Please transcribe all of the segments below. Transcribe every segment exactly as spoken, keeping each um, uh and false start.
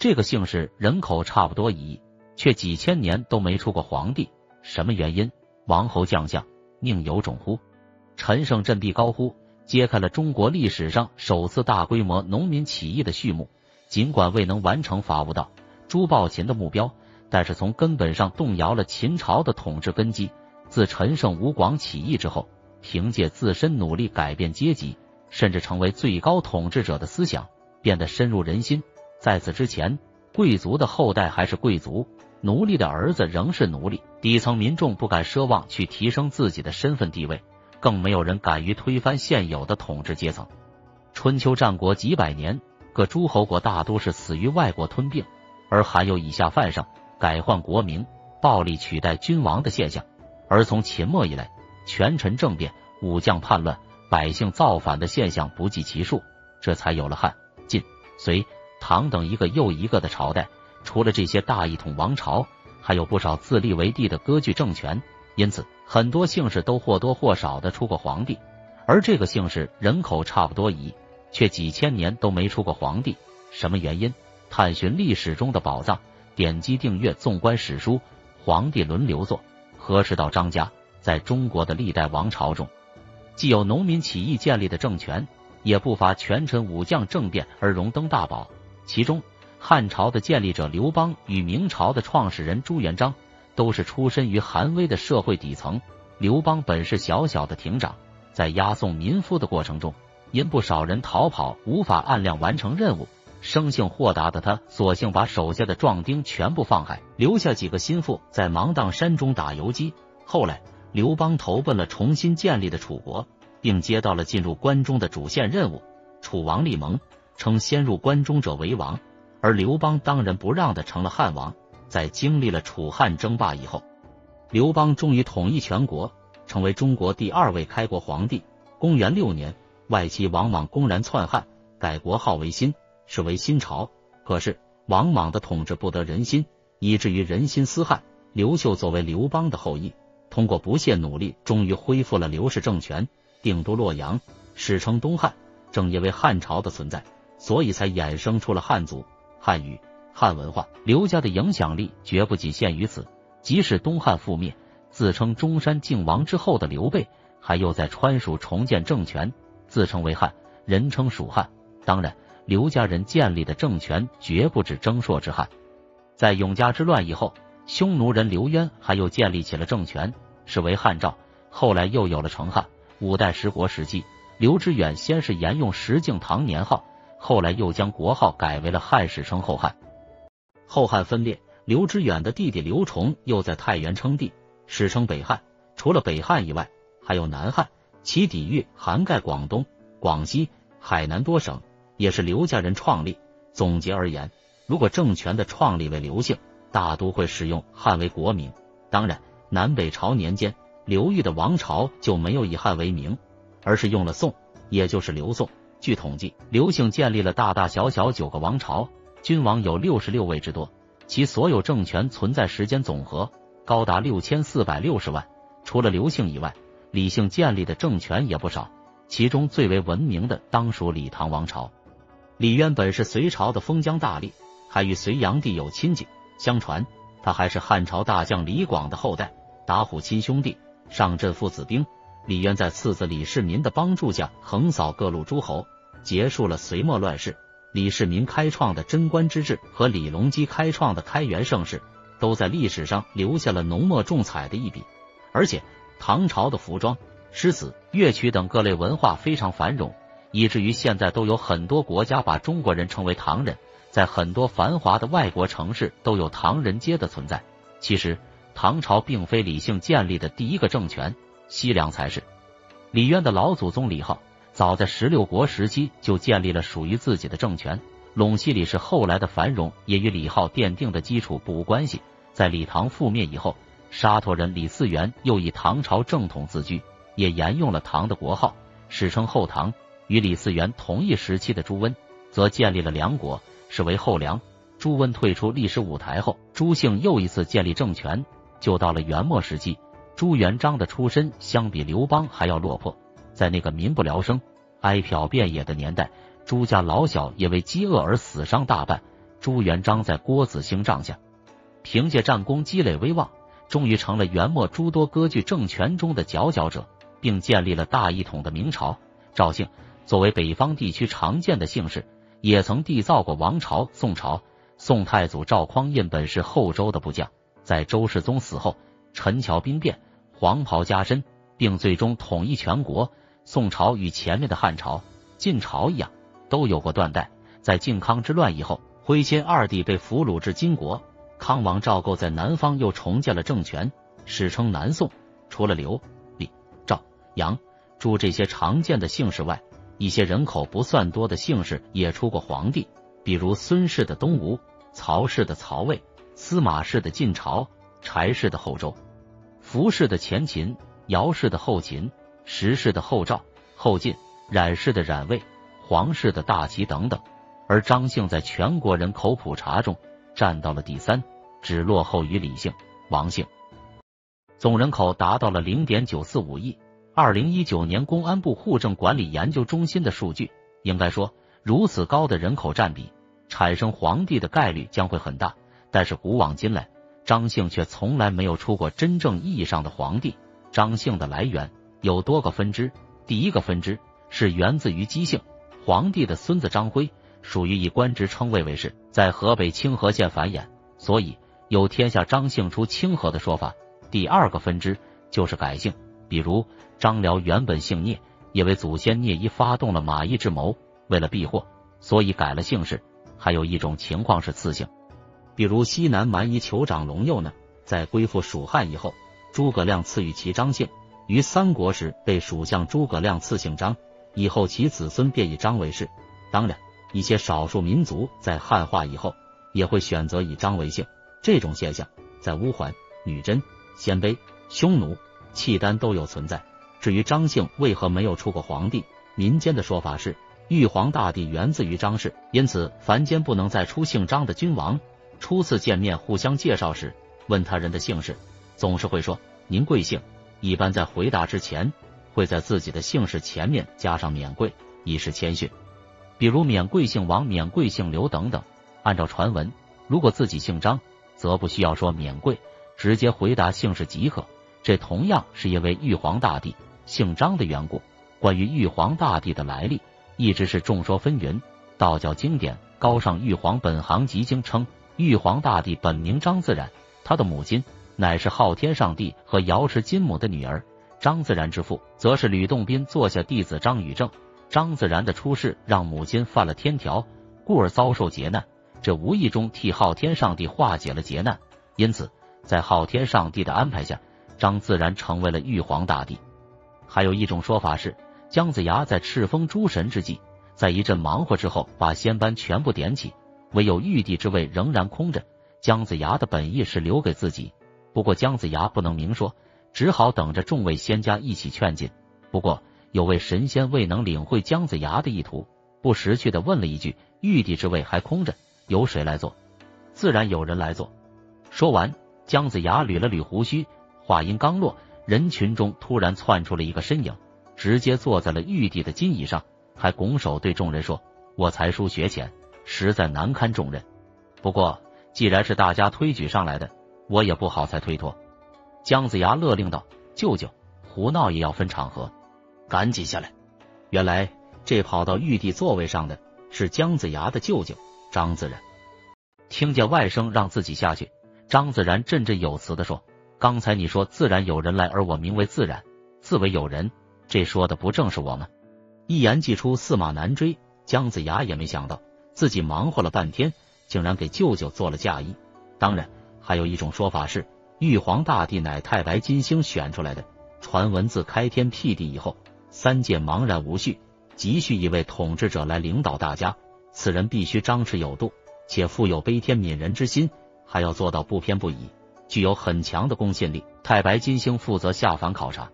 这个姓氏人口差不多一亿，却几千年都没出过皇帝，什么原因？王侯将相宁有种乎？陈胜振臂高呼，揭开了中国历史上首次大规模农民起义的序幕。尽管未能完成伐无道、诛暴秦的目标，但是从根本上动摇了秦朝的统治根基。自陈胜吴广起义之后，凭借自身努力改变阶级，甚至成为最高统治者的思想变得深入人心。在此之前，贵族的后代还是贵族，奴隶的儿子仍是奴隶，底层民众不敢奢望去提升自己的身份地位，更没有人敢于推翻现有的统治阶层。春秋战国几百年，各诸侯国大都是死于外国吞并，而含有以下犯上、改换国名、暴力取代君王的现象。而从秦末以来，权臣政变、武将叛乱、百姓造反的现象不计其数，这才有了汉、晋、隋、唐等一个又一个的朝代。除了这些大一统王朝，还有不少自立为帝的割据政权，因此很多姓氏都或多或少的出过皇帝。而这个姓氏人口差不多一亿，却几千年都没出过皇帝，什么原因？探寻历史中的宝藏，点击订阅纵观史书，皇帝轮流坐，核实到张家。在中国的历代王朝中，既有农民起义建立的政权，也不乏权臣武将政变而荣登大宝。其中汉朝的建立者刘邦与明朝的创始人朱元璋都是出身于寒微的社会底层。刘邦本是小小的亭长，在押送民夫的过程中，因不少人逃跑无法按量完成任务，生性豁达的他索性把手下的壮丁全部放海，留下几个心腹在芒砀山中打游击。后来刘邦投奔了重新建立的楚国，并接到了进入关中的主线任务。楚王立盟，称先入关中者为王，而刘邦当仁不让的成了汉王。在经历了楚汉争霸以后，刘邦终于统一全国，成为中国第二位开国皇帝。公元六年，外戚王莽公然篡汉，改国号为新，是为新朝。可是王莽的统治不得人心，以至于人心思汉。刘秀作为刘邦的后裔，通过不懈努力，终于恢复了刘氏政权，定都洛阳，史称东汉。正因为汉朝的存在，所以才衍生出了汉族、汉语、汉文化。刘家的影响力绝不仅限于此，即使东汉覆灭，自称中山靖王之后的刘备，还又在川蜀重建政权，自称为汉，人称蜀汉。当然，刘家人建立的政权绝不止征朔之汉。在永嘉之乱以后，匈奴人刘渊还又建立起了政权，是为汉赵。后来又有了成汉。五代十国时期，刘知远先是沿用石敬瑭年号，后来又将国号改为了汉，史称后汉。后汉分裂，刘知远的弟弟刘崇又在太原称帝，史称北汉。除了北汉以外，还有南汉，其底域涵盖广东、广西、海南多省，也是刘家人创立。总结而言，如果政权的创立为刘姓，大都会使用汉为国名。当然，南北朝年间，刘裕的王朝就没有以汉为名，而是用了宋，也就是刘宋。据统计，刘姓建立了大大小小九个王朝，君王有六十六位之多，其所有政权存在时间总和高达六千四百六十万。除了刘姓以外，李姓建立的政权也不少，其中最为闻名的当属李唐王朝。李渊本是隋朝的封疆大吏，还与隋炀帝有亲戚，相传他还是汉朝大将李广的后代，打虎亲兄弟，上阵父子兵。李渊在次子李世民的帮助下，横扫各路诸侯，结束了隋末乱世。李世民开创的贞观之治和李隆基开创的开元盛世，都在历史上留下了浓墨重彩的一笔。而且唐朝的服装、诗词、乐曲等各类文化非常繁荣，以至于现在都有很多国家把中国人称为唐人。在很多繁华的外国城市都有唐人街的存在。其实唐朝并非李姓建立的第一个政权，西凉才是。李渊的老祖宗李浩早在十六国时期就建立了属于自己的政权，陇西李氏后来的繁荣也与李浩奠定的基础不无关系。在李唐覆灭以后，沙陀人李嗣源又以唐朝正统自居，也沿用了唐的国号，史称后唐。与李嗣源同一时期的朱温则建立了梁国，是为后梁。朱温退出历史舞台后，朱姓又一次建立政权，就到了元末时期。朱元璋的出身相比刘邦还要落魄，在那个民不聊生、哀殍遍野的年代，朱家老小也为饥饿而死伤大半，朱元璋在郭子兴帐下，凭借战功积累威望，终于成了元末诸多割据政权中的佼佼者，并建立了大一统的明朝。赵姓作为北方地区常见的姓氏，也曾缔造过王朝、宋朝。宋太祖赵匡胤本是后周的部将，在周世宗死后，陈桥兵变，黄袍加身，并最终统一全国。宋朝与前面的汉朝、晋朝一样，都有过断代。在靖康之乱以后，徽钦二帝被俘虏至金国，康王赵构在南方又重建了政权，史称南宋。除了刘、李、赵、杨、朱这些常见的姓氏外，一些人口不算多的姓氏也出过皇帝，比如孙氏的东吴、曹氏的曹魏、司马氏的晋朝、柴氏的后周、符氏的前秦、姚氏的后秦、石氏的后赵、后晋、冉氏的冉魏、黄氏的大齐等等。而张姓在全国人口普查中占到了第三，只落后于李姓、王姓，总人口达到了 零点九四五亿。二零一九年公安部户政管理研究中心的数据，应该说如此高的人口占比，产生皇帝的概率将会很大。但是古往今来，张姓却从来没有出过真正意义上的皇帝。张姓的来源有多个分支，第一个分支是源自于姬姓，皇帝的孙子张辉属于以官职称谓为氏，在河北清河县繁衍，所以有天下张姓出清河的说法。第二个分支就是改姓，比如张辽原本姓聂，也为祖先聂夷发动了马邑之谋，为了避祸，所以改了姓氏。还有一种情况是次姓，比如西南蛮夷酋长龙佑呢，在归附蜀汉以后，诸葛亮赐予其张姓，于三国时被蜀相诸葛亮赐姓张，以后其子孙便以张为氏。当然，一些少数民族在汉化以后也会选择以张为姓，这种现象在乌桓、女真、鲜卑、匈奴、契丹都有存在。至于张姓为何没有出过皇帝，民间的说法是玉皇大帝源自于张氏，因此凡间不能再出姓张的君王，初次见面互相介绍时，问他人的姓氏，总是会说您贵姓，一般在回答之前会在自己的姓氏前面加上免贵，以示谦逊，比如免贵姓王、免贵姓刘等等。按照传闻，如果自己姓张，则不需要说免贵，直接回答姓氏即可。这同样是因为玉皇大帝姓张的缘故。关于玉皇大帝的来历，一直是众说纷纭。道教经典《高尚玉皇本行集经》称，玉皇大帝本名张自然，他的母亲乃是昊天上帝和瑶池金母的女儿。张自然之父则是吕洞宾座下弟子张禹正。张自然的出世让母亲犯了天条，故而遭受劫难，这无意中替昊天上帝化解了劫难，因此在昊天上帝的安排下，张自然成为了玉皇大帝。还有一种说法是，姜子牙在敕封诸神之际，在一阵忙活之后，把仙班全部点起，唯有玉帝之位仍然空着。姜子牙的本意是留给自己，不过姜子牙不能明说，只好等着众位仙家一起劝进。不过有位神仙未能领会姜子牙的意图，不识趣的问了一句，玉帝之位还空着，由谁来做？自然有人来做。说完，姜子牙捋了捋胡须，话音刚落，人群中突然窜出了一个身影，直接坐在了玉帝的金椅上，还拱手对众人说，我才疏学浅，实在难堪众人，不过既然是大家推举上来的，我也不好再推脱。姜子牙勒令道，舅舅，胡闹也要分场合，赶紧下来。原来这跑到玉帝座位上的是姜子牙的舅舅张自然。听见外甥让自己下去，张自然振振有词地说，刚才你说自然有人来，而我名为自然，自为有人，这说的不正是我吗？一言既出，驷马难追。姜子牙也没想到自己忙活了半天，竟然给舅舅做了嫁衣。当然还有一种说法是，玉皇大帝乃太白金星选出来的，传闻自开天辟地以后，三界茫然无序，急需一位统治者来领导大家，此人必须张弛有度，且富有悲天悯人之心，还要做到不偏不倚，具有很强的公信力。太白金星负责下凡考察，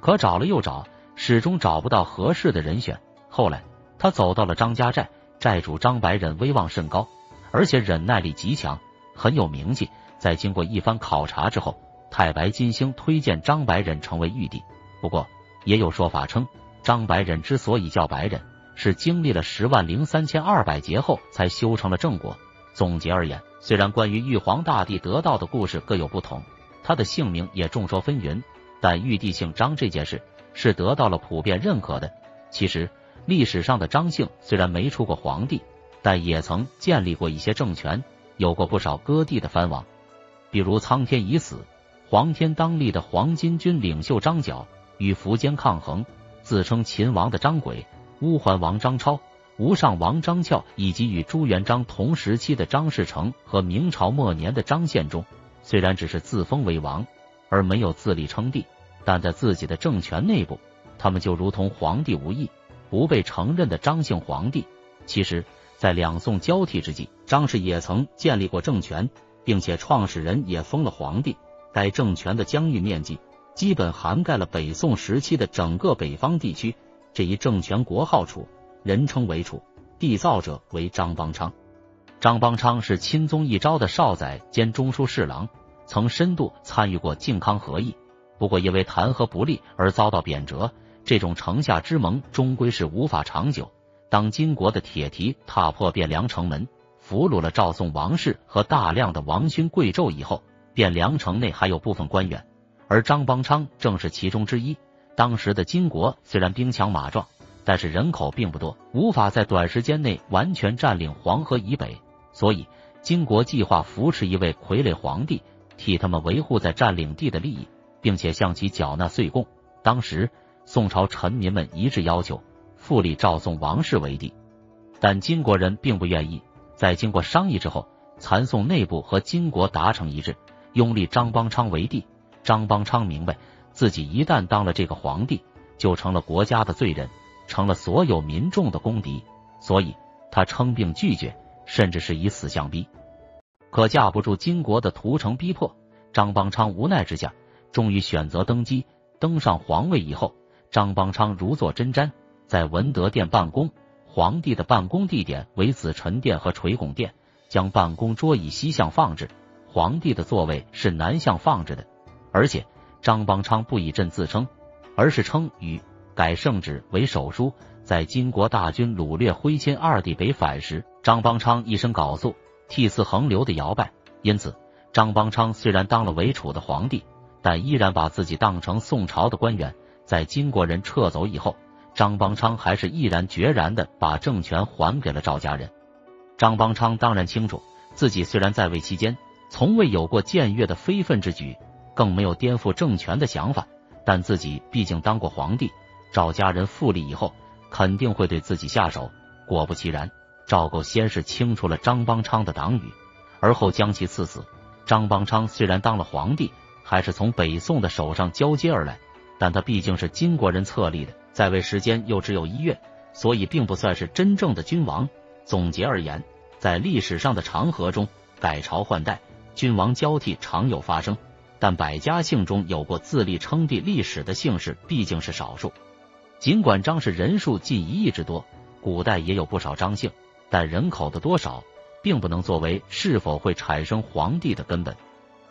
可找了又找，始终找不到合适的人选。后来他走到了张家寨，寨主张白忍威望甚高，而且忍耐力极强，很有名气。在经过一番考察之后，太白金星推荐张白忍成为玉帝。不过也有说法称，张白忍之所以叫白忍，是经历了十万零三千二百劫后才修成了正果，总结而言，虽然关于玉皇大帝得道的故事各有不同，他的姓名也众说纷纭，但玉帝姓张这件事是得到了普遍认可的。其实历史上的张姓虽然没出过皇帝，但也曾建立过一些政权，有过不少割地的藩王，比如苍天已死、黄天当立的黄巾军领袖张角与苻坚抗衡，自称秦王的张轨、乌桓王张超、吴上王张翘，以及与朱元璋同时期的张士诚和明朝末年的张献忠，虽然只是自封为王而没有自立称帝，但在自己的政权内部，他们就如同皇帝无异、不被承认的张姓皇帝。其实在两宋交替之际，张氏也曾建立过政权，并且创始人也封了皇帝。该政权的疆域面积基本涵盖了北宋时期的整个北方地区。这一政权国号楚，人称为楚，缔造者为张邦昌。张邦昌是钦宗一朝的少宰兼中书侍郎，曾深度参与过靖康和议，不过因为弹劾不利而遭到贬谪。这种城下之盟终归是无法长久。当金国的铁蹄踏破汴梁城门，俘虏了赵宋王室和大量的王勋贵胄以后，汴梁城内还有部分官员，而张邦昌正是其中之一。当时的金国虽然兵强马壮，但是人口并不多，无法在短时间内完全占领黄河以北，所以金国计划扶持一位傀儡皇帝，替他们维护在占领地的利益，并且向其缴纳岁贡。当时宋朝臣民们一致要求复立赵宋王室为帝，但金国人并不愿意。在经过商议之后，残宋内部和金国达成一致，拥立张邦昌为帝。张邦昌明白，自己一旦当了这个皇帝，就成了国家的罪人，成了所有民众的公敌，所以他称病拒绝，甚至是以死相逼。可架不住金国的屠城逼迫，张邦昌无奈之下终于选择登基。登上皇位以后，张邦昌如坐针毡，在文德殿办公。皇帝的办公地点为紫宸殿和垂拱殿，将办公桌以西向放置，皇帝的座位是南向放置的。而且张邦昌不以朕自称，而是称禹，改圣旨为手书。在金国大军掳掠徽钦二帝北返时，张邦昌一身缟素，涕泗横流的摇摆。因此张邦昌虽然当了为楚的皇帝，但依然把自己当成宋朝的官员。在金国人撤走以后，张邦昌还是毅然决然地把政权还给了赵家人。张邦昌当然清楚，自己虽然在位期间从未有过僭越的非分之举，更没有颠覆政权的想法，但自己毕竟当过皇帝，赵家人复立以后肯定会对自己下手。果不其然，赵构先是清除了张邦昌的党羽，而后将其赐死。张邦昌虽然当了皇帝，还是从北宋的手上交接而来，但他毕竟是金国人册立的，在位时间又只有一月，所以并不算是真正的君王。总结而言，在历史上的长河中，改朝换代、君王交替常有发生，但百家姓中有过自立称帝历史的姓氏毕竟是少数。尽管张氏人数近一亿之多，古代也有不少张姓，但人口的多少并不能作为是否会产生皇帝的根本。